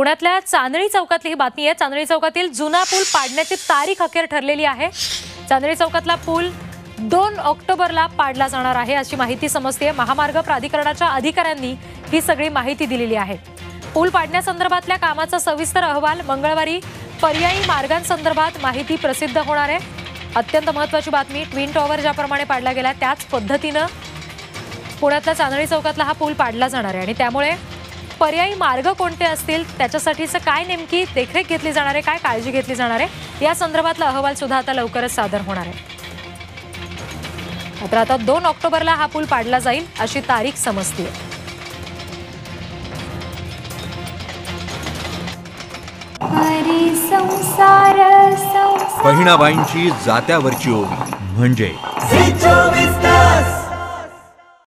पुण्यातल्या चांदणी चौकातली ही बातमी आहे। चांदणी चौकातील जुना पूल पाडण्याची तारीख अखेर ठरलेली आहे। चांदणी चौकातला पूल 2 ऑक्टोबरला पाडला जाणार आहे अशी माहिती समजते। महामार्ग प्राधिकरणाच्या अधिकाऱ्यांनी ही सगळी माहिती दिलेली आहे। पूल पाडण्यासंदर्भातल्या कामाचा सविस्तर अहवाल मंगळवारी पर्यायी मार्गांसंदर्भात माहिती प्रसिद्ध होणार आहे। अत्यंत महत्त्वाची बातमी, ट्विन टॉवर ज्याप्रमाणे पाडला गेला त्याच पद्धतीने पुण्यातल्या चांदणी चौकातला हा पूल पाडला जाणार आहे आणि त्यामुळे पर्यायी मार्ग कोणते असतील, त्याच्यासाठीचं काय नेमकी देखरेख घेतली जाणार आहे, काय काळजी घेतली जाणार आहे या संदर्भातला अहवाल सुद्धा आता लवकरच सादर होणार आहे। मात्र आता 2 ऑक्टोबरला हा पूल पाडला जाईल अशी तारीख समजते। बहिणाबाईंची जात्यावरची ओवी म्हणजे